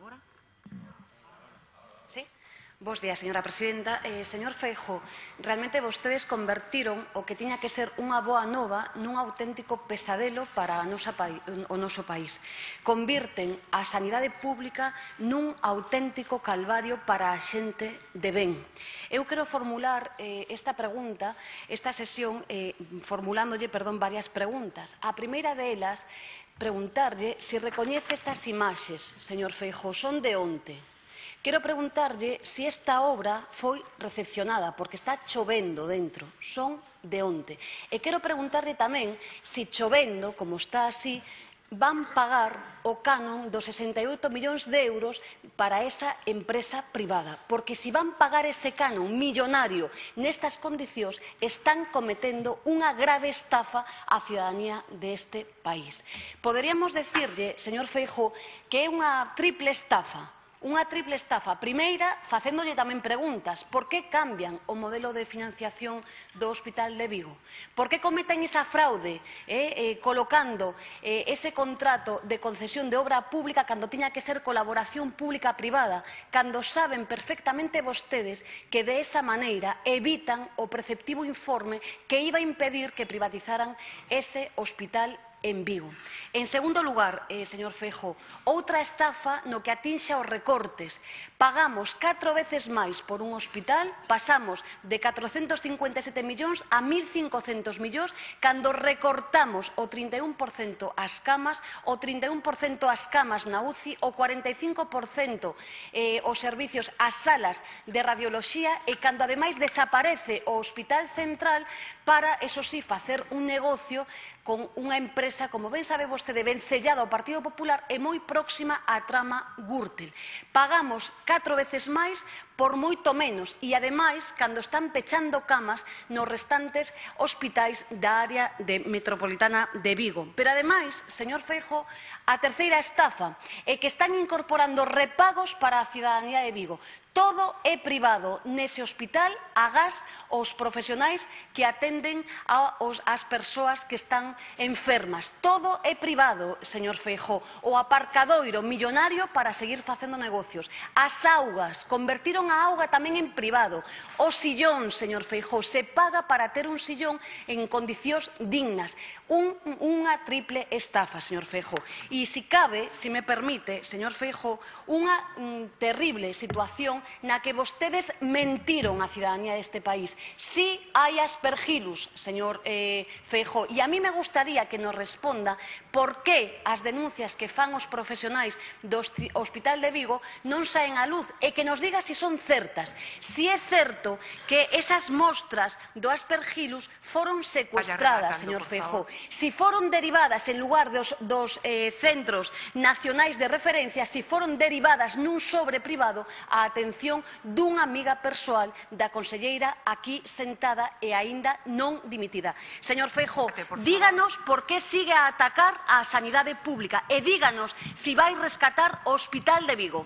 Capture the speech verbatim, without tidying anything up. Agora? Sí? Bos días, señora presidenta. Eh, señor Feijóo, realmente vostedes convertiron o que tiña que ser unha boa nova nun auténtico pesadelo para a nosa pai, o noso país. Convirten a sanidade pública nun auténtico calvario para a xente de ben. Eu quero formular eh, esta pregunta, esta sesión, eh, formulándolle, perdón, varias preguntas. A primeira delas, preguntarlle se recoñece estas imaxes, señor Feijóo, son de onte. Quero preguntarlle se esta obra foi recepcionada, porque está chovendo dentro, son de onte. E quero preguntarlle tamén se chovendo, como está así, van pagar o canon dos sesenta y ocho millóns de euros para esa empresa privada. Porque se van pagar ese canon millonario nestas condicións, están cometendo unha grave estafa á ciudadanía deste país. Poderíamos decirlle, señor Feijóo, que é unha triple estafa. Unha triple estafa. Primeira, facéndolle tamén preguntas. Por que cambian o modelo de financiación do Hospital de Vigo? Por que cometen esa fraude eh, eh, colocando eh, ese contrato de concesión de obra pública cando tiña que ser colaboración pública-privada, cando saben perfectamente vostedes que de esa maneira evitan o preceptivo informe que iba a impedir que privatizaran ese hospital en Vigo? En segundo lugar, eh, señor Feijóo, outra estafa no que atinxe aos recortes. Pagamos catro veces máis por un hospital, pasamos de cuatrocientos cincuenta y siete millóns a mil cincocentos millóns, cando recortamos o treinta y uno por ciento as camas, o treinta y uno por ciento as camas na U C I, o cuarenta y cinco por ciento eh, os servicios as salas de radioloxía, e cando ademais desaparece o hospital central para, eso sí, facer un negocio con unha empresa, como ben sabe vostede, vencellada ao Partido Popular e moi próxima á trama Gürtel. Pagamos catro veces máis por moito menos e, ademais, cando están pechando camas nos restantes hospitais da área de metropolitana de Vigo. Pero, ademais, señor Feijóo, a terceira estafa é que están incorporando repagos para a ciudadanía de Vigo. Todo é privado nese hospital, agás os profesionais que atenden ás persoas que están enfermas. Todo é privado, señor Feijóo, o aparcadoiro millonario para seguir facendo negocios. As augas, convertiron a auga tamén en privado. O sillón, señor Feijóo, se paga para ter un sillón en condicións dignas. Un, unha triple estafa, señor Feijóo. E se cabe, se me permite, señor Feijóo, unha mm, terrible situación na que vostedes mentiron á ciudadanía deste país. Si hai Aspergillus, señor eh, Feijóo, e a mí me gustaría que nos responda por que as denuncias que fan os profesionais do Hospital de Vigo non saen á luz, e que nos diga se son certas. Se é certo que esas mostras do Aspergillus foron secuestradas, señor Feijóo, se foron derivadas en lugar dos, dos eh, centros nacionais de referencia, se foron derivadas nun sobre privado a atención dunha amiga persoal da conselleira aquí sentada e aínda non dimitida. Señor Feijóo, díganos por que sigue a atacar a sanidade pública e díganos se vai rescatar o Hospital de Vigo.